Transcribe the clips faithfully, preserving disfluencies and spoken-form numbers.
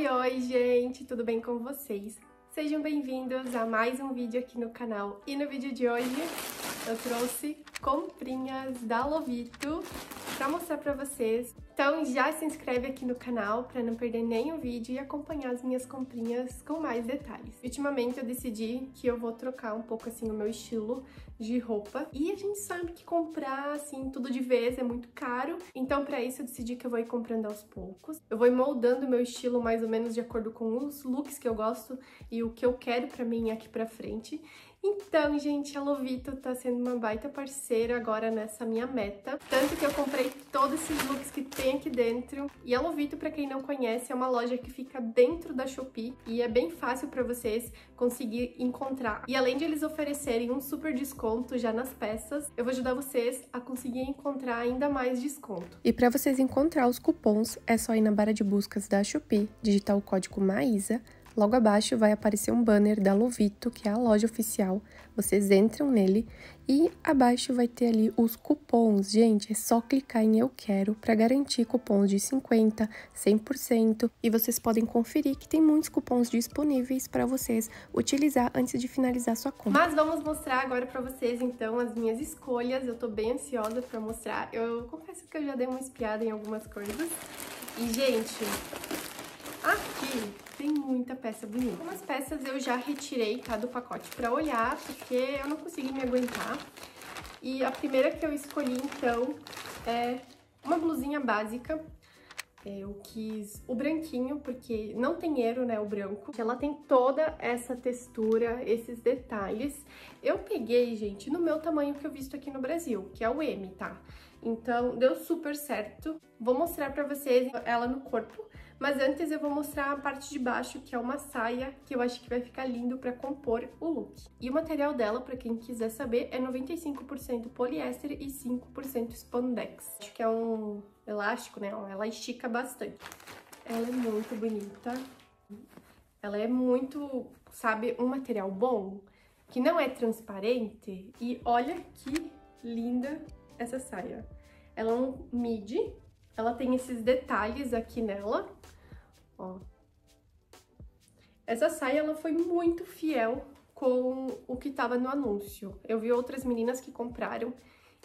Oi, oi, gente! Tudo bem com vocês? Sejam bem-vindos a mais um vídeo aqui no canal. E no vídeo de hoje eu trouxe comprinhas da Lovito pra mostrar pra vocês. Então já se inscreve aqui no canal pra não perder nenhum vídeo e acompanhar as minhas comprinhas com mais detalhes. Ultimamente eu decidi que eu vou trocar um pouco assim o meu estilo de roupa. E a gente sabe que comprar assim tudo de vez é muito caro. Então pra isso eu decidi que eu vou ir comprando aos poucos. Eu vou ir moldando o meu estilo mais ou menos de acordo com os looks que eu gosto e o que eu quero pra mim aqui pra frente. Então, gente, a Lovito tá sendo uma baita parceira agora nessa minha meta. Tanto que eu comprei todos esses looks que tem aqui dentro. E a Lovito, pra quem não conhece, é uma loja que fica dentro da Shopee. E é bem fácil pra vocês conseguir encontrar. E além de eles oferecerem um super desconto já nas peças, eu vou ajudar vocês a conseguir encontrar ainda mais desconto. E pra vocês encontrar os cupons, é só ir na barra de buscas da Shopee, digitar o código MAISA. Logo abaixo vai aparecer um banner da Lovito, que é a loja oficial, vocês entram nele e abaixo vai ter ali os cupons. Gente, é só clicar em eu quero para garantir cupons de cinquenta por cento, cem por cento e vocês podem conferir que tem muitos cupons disponíveis para vocês utilizar antes de finalizar sua compra. Mas vamos mostrar agora para vocês então as minhas escolhas, eu tô bem ansiosa para mostrar, eu confesso que eu já dei uma espiada em algumas coisas e gente, aqui... tem muita peça bonita. Algumas peças eu já retirei, tá, do pacote pra olhar, porque eu não consegui me aguentar. E a primeira que eu escolhi, então, é uma blusinha básica. Eu quis o branquinho, porque não tem erro, né, o branco. Ela tem toda essa textura, esses detalhes. Eu peguei, gente, no meu tamanho que eu visto aqui no Brasil, que é o M, tá? Então, deu super certo. Vou mostrar pra vocês ela no corpo. Mas antes eu vou mostrar a parte de baixo, que é uma saia, que eu acho que vai ficar lindo pra compor o look. E o material dela, pra quem quiser saber, é noventa e cinco por cento poliéster e cinco por cento spandex. Acho que é um elástico, né? Ela estica bastante. Ela é muito bonita. Ela é muito, sabe, um material bom, que não é transparente. E olha que linda essa saia. Ela é um midi. Ela tem esses detalhes aqui nela, ó. Essa saia, ela foi muito fiel com o que tava no anúncio. Eu vi outras meninas que compraram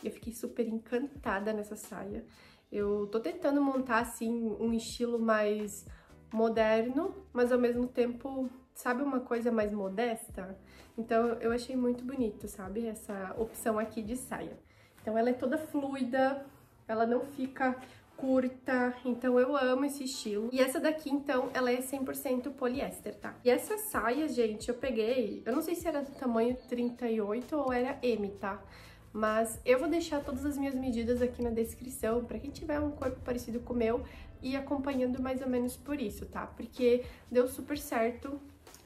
e eu fiquei super encantada nessa saia. Eu tô tentando montar, assim, um estilo mais moderno, mas ao mesmo tempo, sabe, uma coisa mais modesta? Então, eu achei muito bonito, sabe, essa opção aqui de saia. Então, ela é toda fluida, ela não fica... curta, então eu amo esse estilo. E essa daqui, então, ela é cem por cento poliéster, tá? E essa saia, gente, eu peguei, eu não sei se era do tamanho trinta e oito ou era M, tá? Mas eu vou deixar todas as minhas medidas aqui na descrição, pra quem tiver um corpo parecido com o meu, e acompanhando mais ou menos por isso, tá? Porque deu super certo,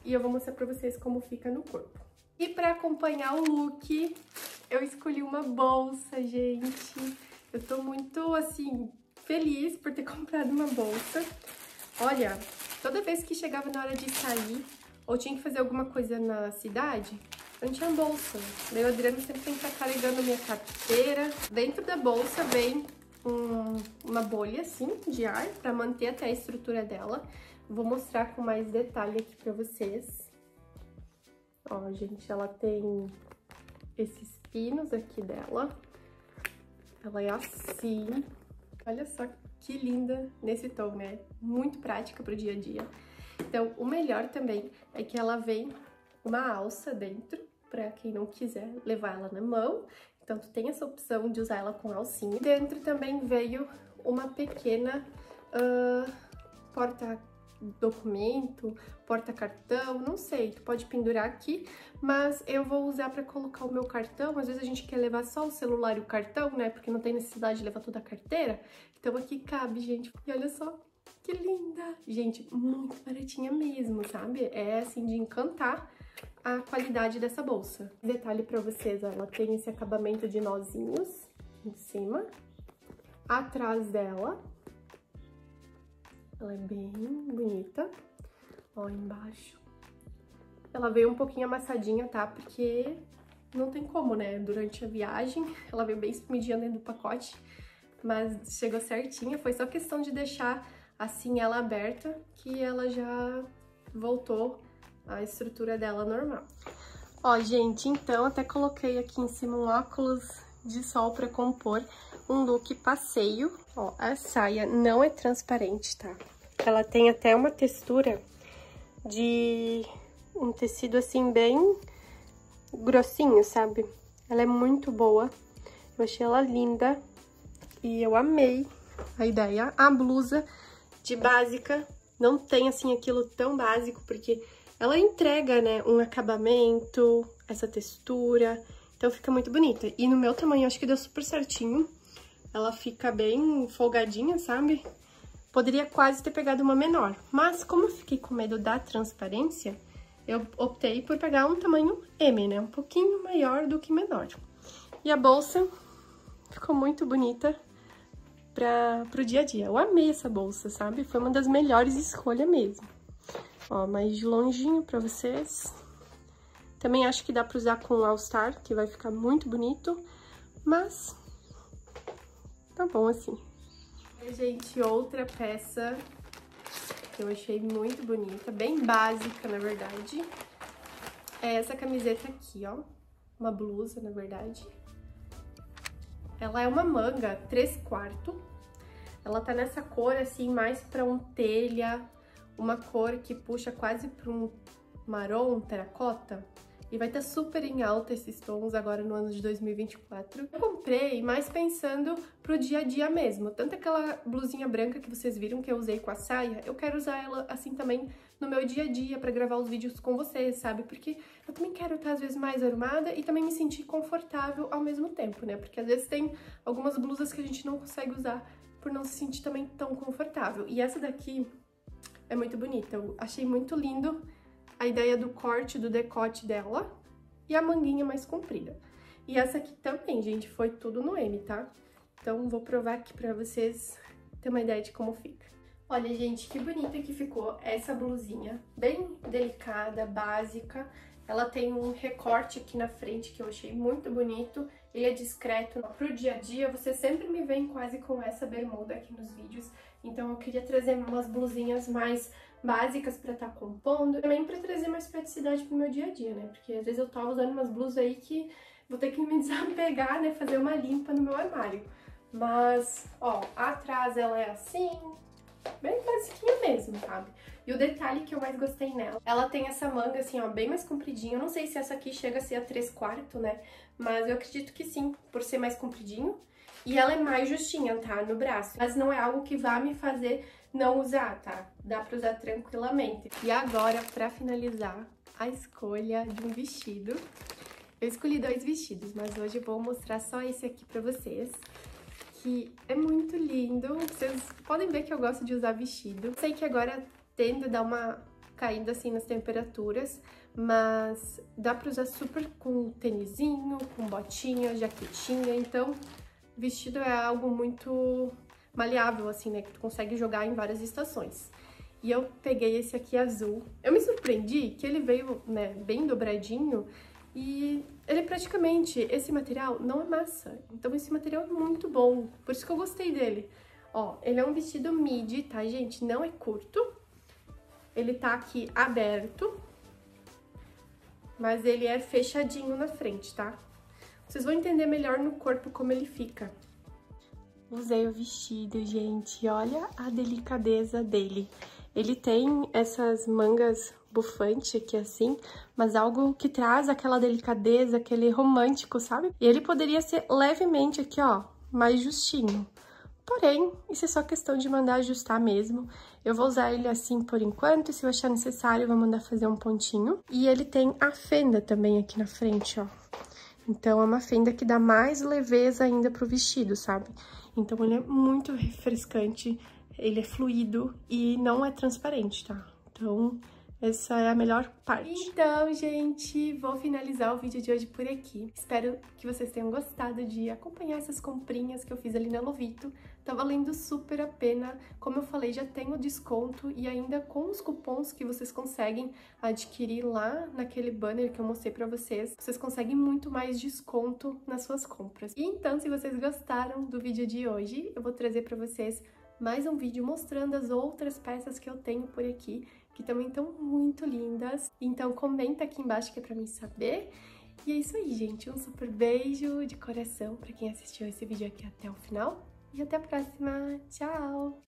e eu vou mostrar pra vocês como fica no corpo. E pra acompanhar o look, eu escolhi uma bolsa, gente. Eu tô muito, assim... feliz por ter comprado uma bolsa. Olha, toda vez que chegava na hora de sair ou tinha que fazer alguma coisa na cidade, eu não tinha bolsa. Meu Adriano sempre tem que estar carregando minha carteira. Dentro da bolsa vem um, uma bolha assim de ar para manter até a estrutura dela. Vou mostrar com mais detalhe aqui para vocês. Ó, gente, ela tem esses pinos aqui dela. Ela é assim. Olha só que linda nesse tom, né? Muito prática pro dia a dia. Então, o melhor também é que ela vem uma alça dentro, pra quem não quiser levar ela na mão. Então, tu tem essa opção de usar ela com alcinha. E dentro também veio uma pequena uh, porta-documento, porta-cartão, não sei, tu pode pendurar aqui, mas eu vou usar pra colocar o meu cartão. Às vezes a gente quer levar só o celular e o cartão, né, porque não tem necessidade de levar toda a carteira, então aqui cabe, gente, e olha só, que linda! Gente, muito baratinha mesmo, sabe? É assim, de encantar a qualidade dessa bolsa. Detalhe pra vocês, ó, ela tem esse acabamento de nozinhos em cima, atrás dela, ela é bem bonita. Ó, embaixo. Ela veio um pouquinho amassadinha, tá? Porque não tem como, né? Durante a viagem, ela veio bem espremidinha dentro do pacote, mas chegou certinha. Foi só questão de deixar assim ela aberta, que ela já voltou a estrutura dela normal. Ó, gente, então até coloquei aqui em cima um óculos de sol pra compor um look passeio. Ó, a saia não é transparente, tá? Ela tem até uma textura de um tecido assim bem grossinho, sabe? Ela é muito boa, eu achei ela linda e eu amei a ideia. A blusa de básica não tem assim aquilo tão básico, porque ela entrega, né, um acabamento, essa textura, então fica muito bonita. E no meu tamanho, acho que deu super certinho. Ela fica bem folgadinha, sabe? Poderia quase ter pegado uma menor, mas como eu fiquei com medo da transparência, eu optei por pegar um tamanho M, né, um pouquinho maior do que menor. E a bolsa ficou muito bonita para pro dia a dia. Eu amei essa bolsa, sabe? Foi uma das melhores escolhas mesmo. Ó, mais de longinho pra vocês. Também acho que dá pra usar com All Star, que vai ficar muito bonito. Mas tá bom assim. E, gente, outra peça que eu achei muito bonita, bem básica, na verdade, é essa camiseta aqui, ó. Uma blusa, na verdade. Ela é uma manga três quartos. Ela tá nessa cor, assim, mais pra um telha, uma cor que puxa quase para um marrom, um terracota, e vai estar super em alta esses tons agora no ano de dois mil e vinte e quatro. Eu comprei mais pensando pro dia a dia mesmo, tanto aquela blusinha branca que vocês viram que eu usei com a saia, eu quero usar ela assim também no meu dia a dia para gravar os vídeos com vocês, sabe? Porque eu também quero estar às vezes mais armada e também me sentir confortável ao mesmo tempo, né? Porque às vezes tem algumas blusas que a gente não consegue usar por não se sentir também tão confortável. E essa daqui é muito bonita, eu achei muito lindo a ideia do corte, do decote dela e a manguinha mais comprida. E essa aqui também, gente, foi tudo no M, tá? Então vou provar aqui pra vocês terem uma ideia de como fica. Olha, gente, que bonita que ficou essa blusinha, bem delicada, básica. Ela tem um recorte aqui na frente que eu achei muito bonito, ele é discreto. Pro dia a dia, você sempre me vem quase com essa bermuda aqui nos vídeos. Então eu queria trazer umas blusinhas mais básicas pra estar tá compondo, também pra trazer mais praticidade pro meu dia a dia, né? Porque às vezes eu tava usando umas blusas aí que vou ter que me desapegar, né? Fazer uma limpa no meu armário. Mas, ó, atrás ela é assim, bem basiquinha mesmo, sabe? E o detalhe que eu mais gostei nela, ela tem essa manga assim, ó, bem mais compridinha. Eu não sei se essa aqui chega a ser a três quartos, né? Mas eu acredito que sim, por ser mais compridinho. E ela é mais justinha, tá? No braço. Mas não é algo que vá me fazer não usar, tá? Dá pra usar tranquilamente. E agora, pra finalizar, a escolha de um vestido. Eu escolhi dois vestidos, mas hoje eu vou mostrar só esse aqui pra vocês, que é muito lindo. Vocês podem ver que eu gosto de usar vestido. Sei que agora tende a dar uma caída assim nas temperaturas, mas dá pra usar super com tênisinho, com botinha, jaquetinha, então vestido é algo muito maleável, assim, né? Que tu consegue jogar em várias estações. E eu peguei esse aqui azul. Eu me surpreendi que ele veio, né, bem dobradinho e ele praticamente, esse material não amassa. Então esse material é muito bom, por isso que eu gostei dele. Ó, ele é um vestido midi, tá, gente? Não é curto. Ele tá aqui aberto, mas ele é fechadinho na frente, tá? Vocês vão entender melhor no corpo como ele fica. Usei o vestido, gente. Olha a delicadeza dele. Ele tem essas mangas bufante aqui assim, mas algo que traz aquela delicadeza, aquele romântico, sabe? E ele poderia ser levemente aqui, ó, mais justinho. Porém, isso é só questão de mandar ajustar mesmo. Eu vou usar ele assim por enquanto, se eu achar necessário, eu vou mandar fazer um pontinho. E ele tem a fenda também aqui na frente, ó. Então, é uma fenda que dá mais leveza ainda pro vestido, sabe? Então, ele é muito refrescante, ele é fluido e não é transparente, tá? Então, essa é a melhor parte. Então, gente, vou finalizar o vídeo de hoje por aqui. Espero que vocês tenham gostado de acompanhar essas comprinhas que eu fiz ali na Lovito. Tá valendo super a pena. Como eu falei, já tem o desconto e ainda com os cupons que vocês conseguem adquirir lá naquele banner que eu mostrei pra vocês, vocês conseguem muito mais desconto nas suas compras. E então, se vocês gostaram do vídeo de hoje, eu vou trazer pra vocês mais um vídeo mostrando as outras peças que eu tenho por aqui, que também estão muito lindas. Então comenta aqui embaixo que é pra mim saber. E é isso aí, gente. Um super beijo de coração pra quem assistiu esse vídeo aqui até o final. E até a próxima. Tchau!